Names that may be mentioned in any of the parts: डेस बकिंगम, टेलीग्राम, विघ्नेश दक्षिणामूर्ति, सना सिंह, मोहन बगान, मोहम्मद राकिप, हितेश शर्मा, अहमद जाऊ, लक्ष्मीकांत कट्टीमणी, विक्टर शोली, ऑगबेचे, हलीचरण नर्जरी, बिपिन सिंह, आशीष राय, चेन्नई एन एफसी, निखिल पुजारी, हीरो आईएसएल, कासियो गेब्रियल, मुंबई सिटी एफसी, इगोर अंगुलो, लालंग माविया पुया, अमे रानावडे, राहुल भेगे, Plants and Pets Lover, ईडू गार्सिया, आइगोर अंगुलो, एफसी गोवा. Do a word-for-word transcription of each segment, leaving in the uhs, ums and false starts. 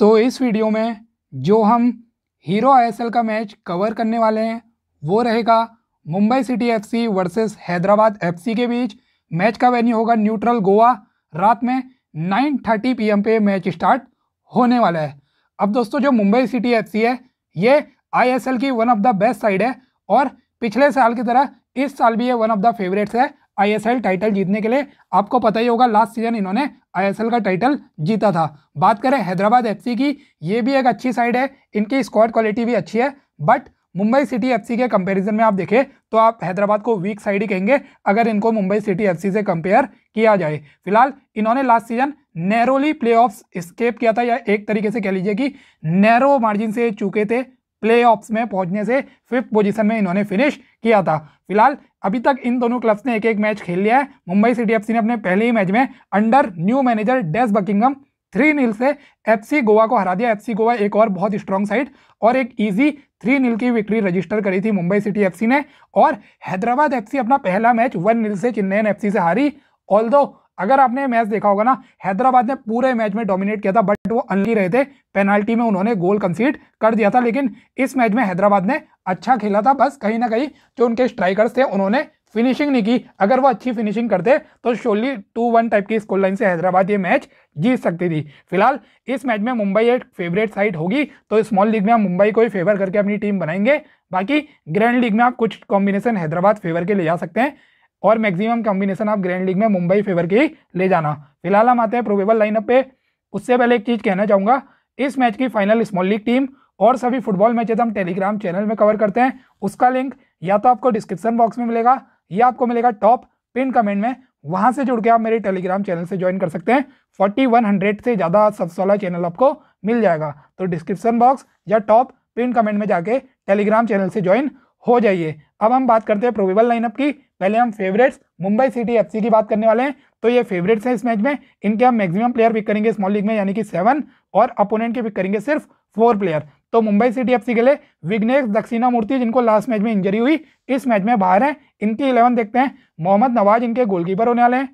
तो इस वीडियो में जो हम हीरो आईएसएल का मैच कवर करने वाले हैं वो रहेगा मुंबई सिटी एफसी versus Hyderabad FC के बीच। मैच का वेन्यू होगा न्यूट्रल गोवा। रात में नौ तीस पी एम पे मैच स्टार्ट होने वाला है। अब दोस्तों जो मुंबई सिटी एफसी है ये आईएसएल की one of the best side है और पिछले साल की तरह इस साल भी ये वन ऑफ द फेवरेट्स है आईएसएल टाइटल जीतने के लिए। आपको पता ही होगा लास्ट सीजन इन्होंने आईएसएल का टाइटल जीता था। बात करें हैदराबाद एफसी की, ये भी एक अच्छी साइड है, इनकी स्क्वाड क्वालिटी भी अच्छी है, बट मुंबई सिटी एफसी के कंपैरिजन में आप देखें तो आप हैदराबाद को वीक साइड ही कहेंगे अगर इनको मुंबई सिटी एफसी से कंपेयर किया जाए। फिलहाल इन्होंने last season narrowly playoffs escape किया था, या एक तरीके से कह लीजिए कि नैरो मार्जिन से चूके थे प्लेऑफ्स में पहुंचने से। फिफ्थ पोजीशन में इन्होंने फिनिश किया था। फिलहाल अभी तक इन दोनों क्लब्स ने एक एक मैच खेल लिया है। मुंबई सिटी एफसी ने अपने पहले ही मैच में under new manager डेस बकिंगम three nil से एफसी गोवा को हरा दिया। एफसी गोवा एक और बहुत स्ट्रॉन्ग साइड और एक इजी थ्री नील की विक्ट्री रजिस्टर करी थी मुंबई सिटी एफसी ने। और हैदराबाद एफसी अपना पहला मैच वन नील से चेन्नई एन एफसी से हारी। ऑल्दो अगर आपने मैच देखा होगा ना, हैदराबाद ने पूरे मैच में डोमिनेट किया था, बट वो अनली रहे थे, पेनाल्टी में उन्होंने गोल कंसीड कर दिया था। लेकिन इस मैच में हैदराबाद ने अच्छा खेला था, बस कहीं ना कहीं जो उनके स्ट्राइकर्स थे उन्होंने फिनिशिंग नहीं की। अगर वो अच्छी फिनिशिंग करते तो शोली टू वन टाइप की स्कोर लाइन से हैदराबाद ये मैच जीत सकती थी। फिलहाल इस मैच में मुंबई एक फेवरेट साइड होगी, तो स्मॉल लीग में आप मुंबई को ही फेवर करके अपनी टीम बनाएंगे। बाकी ग्रैंड लीग में आप कुछ कॉम्बिनेशन हैदराबाद फेवर के ले जा सकते हैं और मैक्सिमम कॉम्बिनेशन आप ग्रैंड लीग में मुंबई फेवर के ही ले जाना। फिलहाल हम आते हैं प्रोबेबल लाइनअप पे। उससे पहले एक चीज़ कहना चाहूँगा, इस मैच की फाइनल स्मॉल लीग टीम और सभी फुटबॉल मैचेस हम टेलीग्राम चैनल में कवर करते हैं। उसका लिंक या तो आपको डिस्क्रिप्शन बॉक्स में मिलेगा या आपको मिलेगा टॉप पिन कमेंट में, वहाँ से जुड़ के आप मेरे टेलीग्राम चैनल से ज्वाइन कर सकते हैं। फोर्टी वन हंड्रेड से ज़्यादा सब्स वाला चैनल आपको मिल जाएगा, तो डिस्क्रिप्शन बॉक्स या टॉप पिन कमेंट में जाके टेलीग्राम चैनल से ज्वाइन हो जाइए। अब हम बात करते हैं प्रोबेबल लाइनअप की। पहले हम फेवरेट्स मुंबई सिटी एफसी की बात करने वाले हैं। तो ये फेवरेट्स हैं इस मैच में, इनके हम मैक्सिमम प्लेयर पिक करेंगे स्मॉल लीग में यानी कि सेवन, और अपोनेंट के पिक करेंगे सिर्फ फोर प्लेयर। तो मुंबई सिटी एफसी के लिए विघ्नेश दक्षिणामूर्ति, जिनको लास्ट मैच में इंजरी हुई, इस मैच में बाहर हैं। इनकी इलेवन देखते हैं। मोहम्मद नवाज इनके गोलकीपर होने वाले हैं।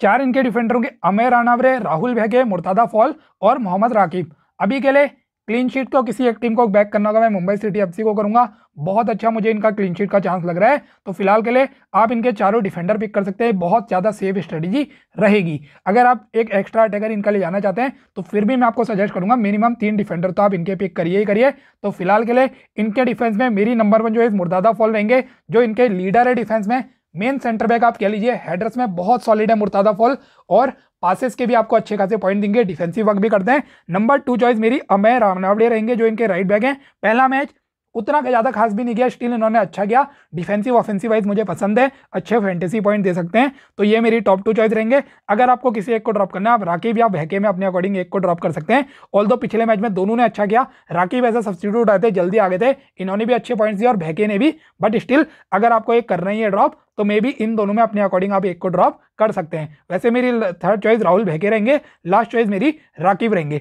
चार इनके डिफेंडर होंगे अमे रानावडे, राहुल भेगे, मुर्तादा फॉल और मोहम्मद राकिप। अभी के लिए क्लीन शीट तो किसी एक टीम को बैक करना होगा, मैं मुंबई सिटी एफसी को करूंगा। बहुत अच्छा मुझे इनका क्लीन शीट का चांस लग रहा है, तो फिलहाल के लिए आप इनके चारों डिफेंडर पिक कर सकते हैं। बहुत ज़्यादा सेफ स्ट्रेटजी रहेगी। अगर आप एक एक्स्ट्रा अटैकर इनका ले जाना चाहते हैं तो फिर भी मैं आपको सजेस्ट करूंगा मिनिमम तीन डिफेंडर तो आप इनके पिक करिए ही करिए। तो फिलहाल के लिए इनके डिफेंस में मेरी नंबर वन जो है मुर्तादा फॉल रहेंगे, जो इनके लीडर है डिफेंस में, मेन सेंटर बैक आप कह लीजिए। हेडर्स में बहुत सॉलिड है मुर्तादा फॉल और पासेस के भी आपको अच्छे खासे पॉइंट देंगे, डिफेंसिव वर्क भी करते हैं। नंबर टू चॉइस मेरी अमे रानावडे रहेंगे, जो इनके राइट बैक हैं। पहला मैच उतना ज़्यादा खास भी नहीं किया, स्टिल इन्होंने अच्छा किया, डिफेंसिव ऑफेंसिव वाइज मुझे पसंद है, अच्छे फैंटेसी पॉइंट दे सकते हैं। तो ये मेरी टॉप टू चॉइस रहेंगे। अगर आपको किसी एक को ड्रॉप करना है, आप राकिब या बहके में अपने अकॉर्डिंग एक को ड्रॉप कर सकते हैं। ऑल्दो पिछले मैच में दोनों ने अच्छा किया, राकिब ऐसा सब्स्टिट्यूट आए थे, जल्दी आ गए थे, इन्होंने भी अच्छे पॉइंट्स दिए और बहके ने भी, बट स्टिल अगर आपको एक करना ही है ड्रॉप तो मे बी इन दोनों में अपने अकॉर्डिंग आप एक को ड्रॉप कर सकते हैं। वैसे मेरी थर्ड चॉइस राहुल भेगे रहेंगे, लास्ट चॉइस मेरी राकिब रहेंगे।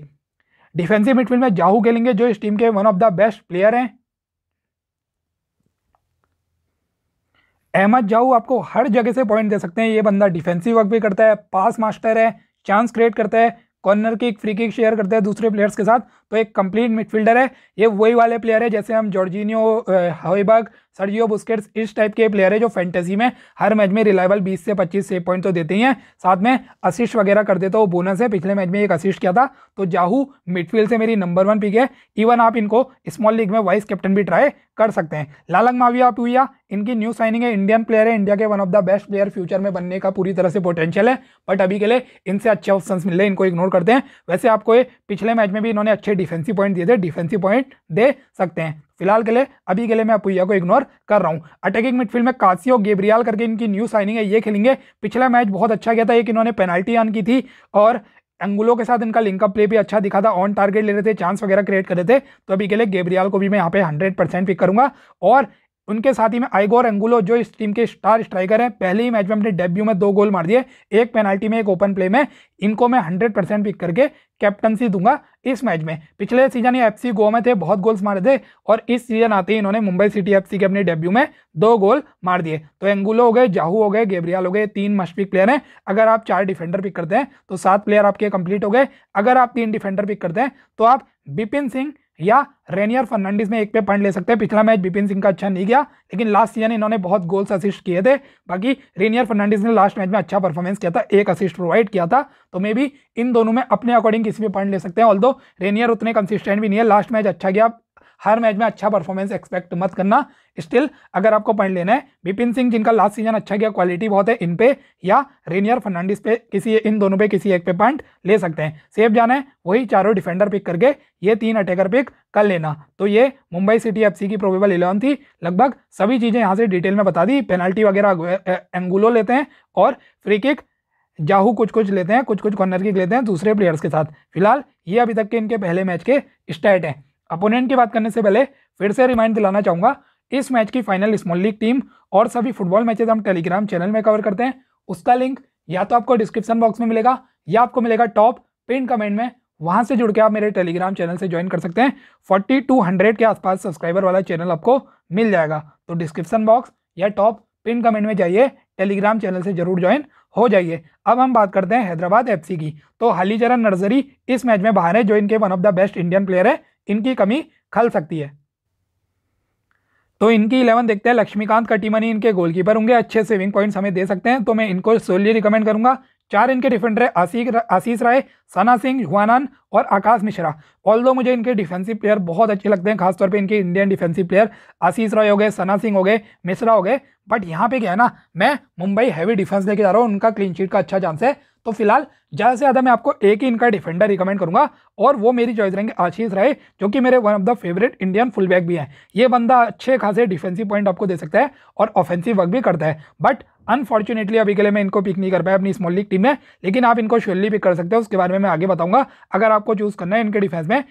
डिफेंसिव मिडफील्ड में जाऊ खेलेंगे, जो इस टीम के one of the best player हैं। अहमद जाऊ आपको हर जगह से पॉइंट दे सकते हैं, ये बंदा डिफेंसिव वर्क भी करता है, पास मास्टर है, चांस क्रिएट करता है, corner kick free kick share करता है दूसरे प्लेयर्स के साथ, तो एक कंप्लीट मिडफील्डर है। ये वही वाले प्लेयर है जैसे हम जॉर्जिनियो, हॉयबर्ग, सर्जियो बुस्केट्स, इस टाइप के प्लेयर है जो फैंटेसी में हर मैच में रिलायबल बीस से पच्चीस सेव पॉइंट तो देते ही हैं, साथ में असिस्ट वगैरह कर देते तो वो बोनस है। पिछले मैच में एक असिस्ट किया था। तो जाहू मिडफील्ड से मेरी नंबर वन पिक है। इवन आप इनको स्मॉल लीग में वाइस कैप्टन भी ट्राई कर सकते हैं। लालंग माविया पुया इनकी न्यू साइनिंग है, इंडियन प्लेयर है, इंडिया के one of the best player future में बनने का पूरी तरह से पोटेंशियल है, बट अभी के लिए इनसे अच्छे ऑप्शन मिल रहे हैं, इनको इग्नोर करते हैं। वैसे आपको ये पिछले मैच में भी इन्होंने अच्छे डिफेंसिव पॉइंट दिए थे, डिफेंसिव पॉइंट दे सकते हैं। फिलहाल के लिए अभी के लिए मैं अपुइया को इग्नोर कर रहा हूं। अटैकिंग मिडफील्ड में कासियो गेब्रियल करके इनकी न्यू साइनिंग है, ये खेलेंगे। पिछला मैच बहुत अच्छा गया था, एक इन्होंने पेनाल्टी आन की थी और अंगुलो के साथ इनका लिंकअप प्ले भी अच्छा दिखा था, ऑन टारगेट ले रहे थे, चांस वगैरह क्रिएट कर रहे थे। तो अभी के लिए गेब्रियल को भी मैं यहाँ पे हंड्रेड परसेंट पिक करूंगा। और उनके साथ ही में आइगोर अंगुलो जो इस टीम के स्टार स्ट्राइकर हैं, पहले ही मैच में अपने डेब्यू में दो गोल मार दिए, एक पेनाल्टी में एक ओपन प्ले में। इनको मैं हंड्रेड परसेंट पिक करके कैप्टनसी दूंगा इस मैच में। पिछले सीजन ये एफसी गोवा में थे, बहुत गोल्स मारे थे और इस सीजन आते ही इन्होंने मुंबई सिटी एफसी के अपने डेब्यू में दो गोल मार दिए। तो एंगुलो हो गए, जाऊ हो गए, गेब्रियल हो गए, तीन मस्ट पिक प्लेयर हैं। अगर आप चार डिफेंडर पिक करते हैं तो सात प्लेयर आपके कंप्लीट हो गए। अगर आप तीन डिफेंडर पिक करते हैं तो आप बिपिन सिंह या रेनियर फर्नान्डिस में एक पे पॉइंट ले सकते हैं। पिछला मैच बिपिन सिंह का अच्छा नहीं गया, लेकिन लास्ट सीजन इन्होंने बहुत गोल्स असिस्ट किए थे। बाकी रेनियर फर्नान्डिस ने लास्ट मैच में अच्छा परफॉर्मेंस किया था, एक असिस्ट प्रोवाइड किया था। तो मे बी इन दोनों में अपने अकॉर्डिंग किसी पे पॉइंट ले सकते हैं। ऑल्दो रेनियर उतने कंसिस्टेंट भी नहीं है, लास्ट मैच अच्छा गया, हर मैच में अच्छा परफॉर्मेंस एक्सपेक्ट मत करना। स्टिल अगर आपको पॉइंट लेना है, बिपिन सिंह जिनका लास्ट सीजन अच्छा गया, क्वालिटी बहुत है, इन पे या रेनियर फर्नान्डिस पे किसी इन दोनों पे किसी एक पे पॉइंट ले सकते हैं। सेफ जाना है वही चारों डिफेंडर पिक करके ये तीन अटैकर पिक कर लेना। तो ये मुंबई सिटी एफसी की प्रोबेबल इलेवन थी। लगभग सभी चीज़ें यहाँ से डिटेल में बता दी। पेनल्टी वगैरह एंगुलो लेते हैं और फ्री किक जाहू कुछ कुछ लेते हैं, कुछ कुछ कॉर्नर किक लेते हैं दूसरे प्लेयर्स के साथ। फिलहाल ये अभी तक के इनके पहले मैच के स्टैट हैं। अपोनेंट की बात करने से पहले फिर से रिमाइंड दिलाना चाहूँगा, इस मैच की फाइनल स्मॉल लीग टीम और सभी फुटबॉल मैचेस हम टेलीग्राम चैनल में कवर करते हैं। उसका लिंक या तो आपको डिस्क्रिप्शन बॉक्स में मिलेगा या आपको मिलेगा टॉप पिन कमेंट में। वहाँ से जुड़ के आप मेरे टेलीग्राम चैनल से ज्वाइन कर सकते हैं। फोर्टी टू हंड्रेड के आसपास सब्सक्राइबर वाला चैनल आपको मिल जाएगा। तो डिस्क्रिप्शन बॉक्स या टॉप पिन कमेंट में जाइए, टेलीग्राम चैनल से जरूर ज्वाइन हो जाइए। अब हम बात करते हैं हैदराबाद एफसी की। तो हलीचरण नर्जरी इस मैच में बाहर है, जो इनके one of the best Indian player है। इनकी कमी खल सकती है। तो इनकी इलेवन देखते हैं। लक्ष्मीकांत कट्टीमणी इनके गोलकीपर होंगे, अच्छे सेविंग पॉइंट्स हमें दे सकते हैं, तो मैं इनको सोली रिकमेंड करूंगा। चार इनके डिफेंडर है, आशीष आशीष राय, सना सिंह, हुआनान और आकाश मिश्रा। ऑल्दो मुझे इनके डिफेंसिव प्लेयर बहुत अच्छे लगते हैं, खासतौर पे इनके Indian defensive player आशीष राय हो गए, सना सिंह हो गए, मिश्रा हो गए। बट यहाँ पे क्या है ना, मैं मुंबई हैवी डिफेंस लेके जा रहा हूँ, उनका क्लीन शीट का अच्छा चांस है। तो फिलहाल ज़्यादा से ज़्यादा मैं आपको एक ही इनका डिफेंडर रिकमेंड करूंगा और वो मेरी चॉइस रहेंगे आशीष राय, जो कि मेरे one of the favourite Indian fullback भी हैं। ये बंदा अच्छे खासे डिफेंसिव पॉइंट आपको दे सकता है और ऑफेंसिव वर्क भी करता है। बट अनफॉर्चुनेटली अभी के लिए मैं इनको पिक नहीं कर पाया अपनी स्मॉल लीग टीम में, लेकिन आप इनको श्योरली पिक कर सकते हो। उसके बारे में मैं आगे बताऊंगा। अगर आपको चूज़ करना है इनके डिफेंस में,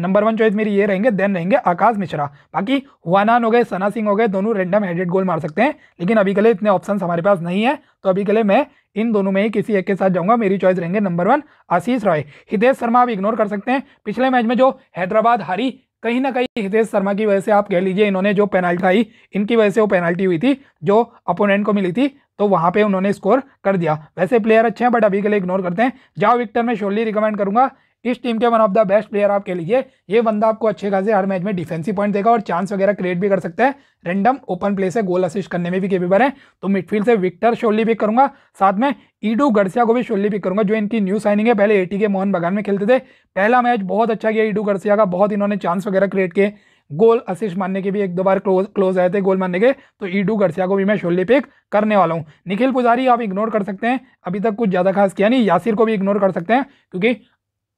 नंबर वन चॉइस मेरी ये रहेंगे, देन रहेंगे आकाश मिश्रा। बाकी हुआनान हो गए, सना सिंह हो गए, दोनों रैंडम हेडेड गोल मार सकते हैं, लेकिन अभी के लिए इतने ऑप्शंस हमारे पास नहीं है। तो अभी के लिए मैं इन दोनों में ही किसी एक के साथ जाऊंगा। मेरी चॉइस रहेंगे नंबर वन आशीष राय। हितेश शर्मा आप इग्नोर कर सकते हैं। पिछले मैच में जो हैदराबाद हारी, कहीं ना कहीं हितेश शर्मा की वजह से आप कह लीजिए, इन्होंने जो पेनाल्टी आई इनकी वजह से वो पेनाल्टी हुई थी जो अपोनेंट को मिली थी, तो वहाँ पे उन्होंने स्कोर कर दिया। वैसे प्लेयर अच्छे हैं बट अभी के लिए इग्नोर करते हैं। जाओ विक्टर में श्योरली रिकमेंड करूँगा। इस टीम के one of the best player आप कह लीजिए। ये बंदा आपको अच्छे खासे हर मैच में डिफेंसिव पॉइंट देगा और चांस वगैरह क्रिएट भी कर सकता है, रैंडम ओपन प्ले से गोल असिस्ट करने में भी केपेबल है। तो मिडफील्ड से विक्टर शोली पिक करूंगा, साथ में ईडू गार्सिया को भी शोली पिक करूंगा, जो इनकी न्यू साइनिंग है। पहले एटी के मोहन बगान में खेलते थे, पहला मैच बहुत अच्छा गया ईडू गार्सिया का, बहुत इन्होंने चांस वगैरह क्रिएट किए, गोल असिस्ट मारने के भी एक दो बार क्लोज क्लोज आए थे गोल मारने के। तो ईडू गार्सिया को भी मैं शोली पिक करने वाला हूँ। निखिल पुजारी आप इग्नोर कर सकते हैं, अभी तक कुछ ज़्यादा खास किया नहीं। यासिर को भी इग्नोर कर सकते हैं, क्योंकि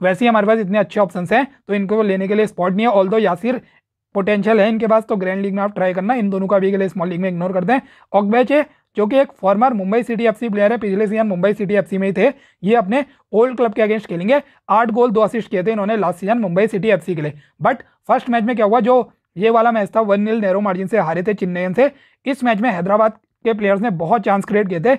वैसे ही हमारे पास इतने अच्छे ऑप्शंस हैं, तो इनको लेने के लिए स्पॉट नहीं है। ऑल्दो यासिर पोटेंशियल है इनके पास, तो ग्रैंड लीग में आप ट्राई करना। इन दोनों का भी के लिए स्मॉल लीग में इग्नोर करते हैं। ऑगबेचे जो कि एक former मुंबई सिटी एफसी player है, पिछले सीजन मुंबई सिटी एफसी में ही थे। ये अपने ओल्ड क्लब के अगेंस्ट खेलेंगे। आठ गोल दो असिस्ट किए थे इन्होंने last season मुंबई सिटी एफसी के लिए। बट फर्स्ट मैच में क्या हुआ, जो ये वाला मैच था वन नील नैरो मार्जिन से हारे थे चेन्नई एन एफसी। इस मैच में हैदराबाद के प्लेयर्स ने बहुत चांस क्रिएट किए थे,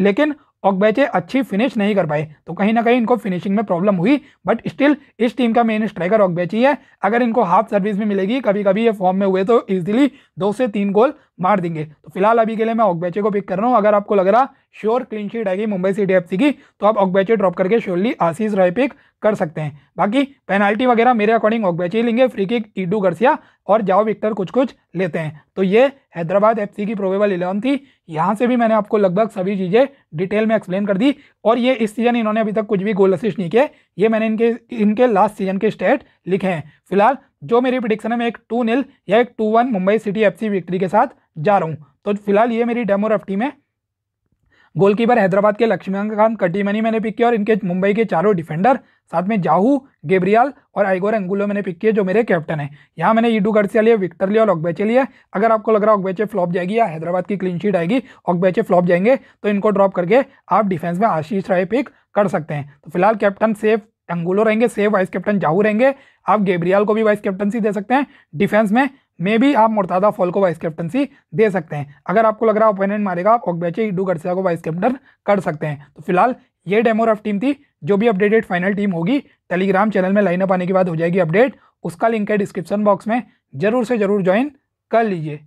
लेकिन ऑगबेचे अच्छी फिनिश नहीं कर पाए, तो कहीं ना कहीं इनको फिनिशिंग में प्रॉब्लम हुई। बट स्टिल इस टीम का मेन स्ट्राइकर ऑगबेचे है। अगर इनको हाफ सर्विस में मिलेगी, कभी कभी ये फॉर्म में हुए, तो इजीली दो से तीन गोल मार देंगे। तो फिलहाल अभी के लिए मैं ऑगबेचे को पिक कर रहा हूँ। अगर आपको लग रहा श्योर क्लीन शीट आएगी मुंबई सिटी एफसी की, तो आप ऑगबेचे ड्रॉप करके श्योरली आशीष राय पिक कर सकते हैं। बाकी पेनाल्टी वगैरह मेरे अकॉर्डिंग ऑगबेचे ही लेंगे। फ्री किक ईडू गार्सिया और जाओ विक्टर कुछ कुछ लेते हैं। तो ये हैदराबाद एफसी की प्रोबेबल इलेवन थी। यहाँ से भी मैंने आपको लगभग सभी चीज़ें डिटेल में एक्सप्लेन कर दी। और ये इस सीजन इन्होंने अभी तक कुछ भी गोल असिस्ट नहीं किए, ये मैंने इनके इनके लास्ट सीजन के स्टैट लिखे हैं। फिलहाल जो मेरी प्रेडिक्शन है, मैं एक टू नील या एक two one मुंबई सिटी एफसी victory के साथ जा रहा हूँ। तो फिलहाल ये मेरी डेमो रफ्टी में गोलकीपर हैदराबाद के लक्ष्मीकांत कट्टीमणी मैंने पिक किया और इनके मुंबई के चारों डिफेंडर, साथ में जाहू, गेब्रियल और आइगोर अंगुलो मैंने पिक किए जो मेरे कैप्टन हैं। यहाँ मैंने ईडू गार्सिया लिए, विक्टर लिए और ऑगबेचे लिए। अगर आपको लग रहा है ऑगबेचे फ्लॉप जाएगी या हैदराबाद की क्लीन शीट आएगी, ऑगबेचे फ्लॉप जाएंगे, तो इनको ड्रॉप करके आप डिफेंस में आशीष राय पिक कर सकते हैं। तो फिलहाल कैप्टन सेफ अंगुलो रहेंगे, सेफ वाइस कैप्टन जाहू रहेंगे। आप गेब्रियल को भी वाइस कैप्टनसी दे सकते हैं। डिफेंस में मे भी आप मुर्तादा फॉल को वाइस कैप्टनसी दे सकते हैं। अगर आपको लग रहा है ओपोनेंट मारेगा, आप ऑगबेचे ईडू गार्सिया को वाइस कैप्टन कर सकते हैं। तो फिलहाल ये डेमो रफ टीम थी। जो भी अपडेटेड फाइनल टीम होगी टेलीग्राम चैनल में लाइनअप आने के बाद हो जाएगी अपडेट। उसका लिंक है डिस्क्रिप्शन बॉक्स में, जरूर से जरूर ज्वाइन कर लीजिए।